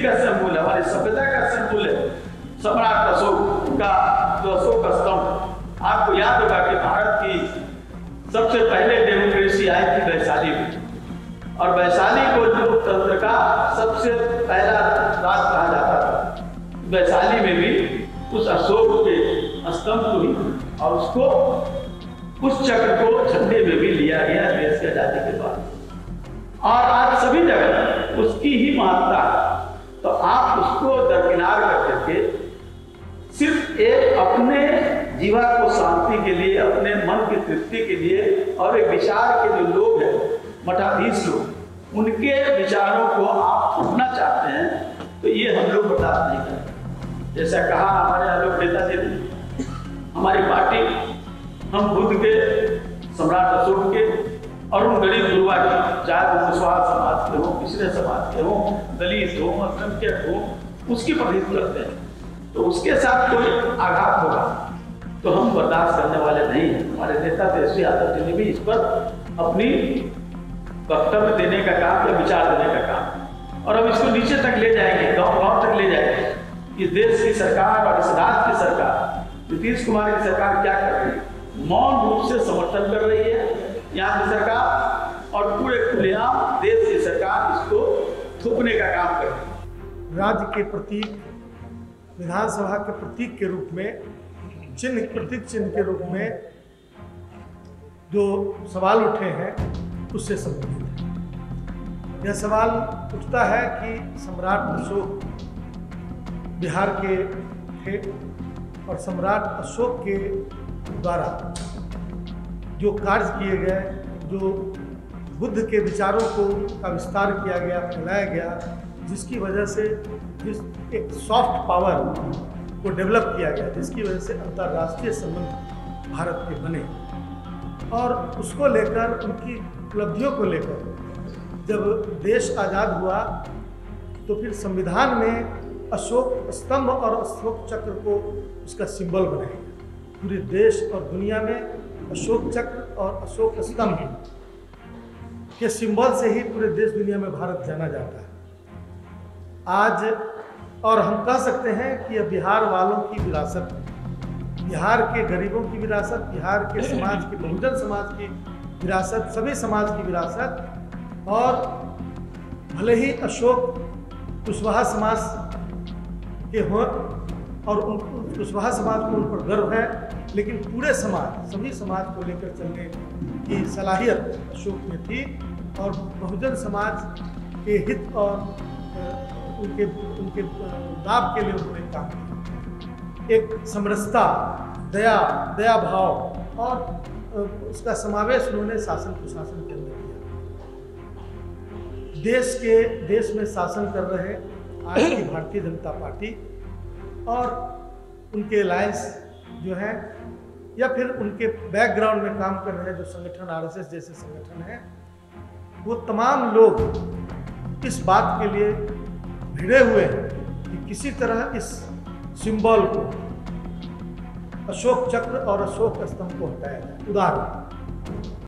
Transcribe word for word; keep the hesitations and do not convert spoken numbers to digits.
संस्कृति का संकुल है, हमारी सभ्यता का संकुल है सम्राट अशोक का जो अशोक स्तम्भ। आपको याद होगा कि भारत की सबसे पहले डेमोक्रेसी आई थी वैशाली में, और वैशाली को लोकतंत्र का सबसे पहला राज कहा जाता था। वैशाली में भी उस अशोक के स्तंभ को ही और उसको उस चक्र को झंडे में भी लिया गया देश की आजादी के बाद, और आज सभी जगह उसकी ही महत्ता। तो आप उसको दरकिनार करके सिर्फ एक अपने जीवा को शांति के लिए, अपने मन की तृप्ति के लिए और एक विचार के जो लोग हैं मठाधीश लोग, उनके विचारों को आप थोपना चाहते हैं, तो ये हम लोग बर्दाश्त नहीं करें। जैसा कहा हमारे आलोक नेता जी ने, हमारी पार्टी हम बुद्ध के सम्राट अशोक के और उन गरीब गुरुआ की, चाहे वो मुसवाहा समाज के हो, पिछड़े समाज के हो, दलित हो, मुस्लिम के हो, उसकी प्रतिष्ठा करते हैं, तो उसके साथ कोई आघात होगा तो हम बर्दाश्त करने वाले नहीं हैं। हमारे नेता तेजस्वी यादव जी ने भी इस पर अपनी वक्तव्य देने का काम या विचार देने का काम, और हम इसको नीचे तक ले जाएंगे, गाँव गाँव तक ले जाएंगे। इस देश की सरकार और इस राज्य की सरकार, नीतीश कुमार की सरकार क्या कर रही है? मौन रूप से समर्थन कर रही है यहाँ की सरकार, और पूरे खुलेआम देश की सरकार इसको थोपने का काम कर रही है। राज्य के प्रतीक, विधानसभा के प्रतीक के रूप में, चिन्ह प्रतीक चिन्ह के रूप में जो सवाल उठे हैं उससे संबंधित है। यह सवाल उठता है कि सम्राट अशोक बिहार के थे, और सम्राट अशोक के द्वारा जो कार्य किए गए, जो बुद्ध के विचारों को का विस्तार किया गया, फैलाया गया, जिसकी वजह से जिस एक सॉफ्ट पावर को डेवलप किया गया, जिसकी वजह से अंतर्राष्ट्रीय संबंध भारत के बने, और उसको लेकर उनकी उपलब्धियों को लेकर जब देश आज़ाद हुआ तो फिर संविधान में अशोक स्तंभ और अशोक चक्र को उसका सिंबल बनाया। पूरे देश और दुनिया में अशोक चक्र और अशोक स्तंभ के सिंबल से ही पूरे देश दुनिया में भारत जाना जाता है आज, और हम कह सकते हैं कि यह बिहार वालों की विरासत, बिहार के गरीबों की विरासत, बिहार के समाज की, बहुजन समाज की विरासत, सभी समाज की विरासत। और भले ही अशोक कुशवाहा समाज के हों और उन कुशवाहा समाज को उन पर गर्व है, लेकिन पूरे समाज, सभी समाज को लेकर चलने की सलाहियत अशोक में थी, और बहुजन समाज के हित और उनके उनके लाभ के लिए उन्होंने काम किया। एक समरसता, दया दया भाव और उसका समावेश उन्होंने शासन प्रशासन के अंदर किया। देश के देश में शासन कर रहे आज की भारतीय जनता पार्टी और उनके अलायंस जो है, या फिर उनके बैकग्राउंड में काम कर रहे जो संगठन आर एस एस जैसे संगठन हैं, वो तमाम लोग इस बात के लिए भिड़े हुए हैं कि किसी तरह इस सिंबल को, अशोक चक्र और अशोक स्तंभ को हटाया जाए। उदाहरण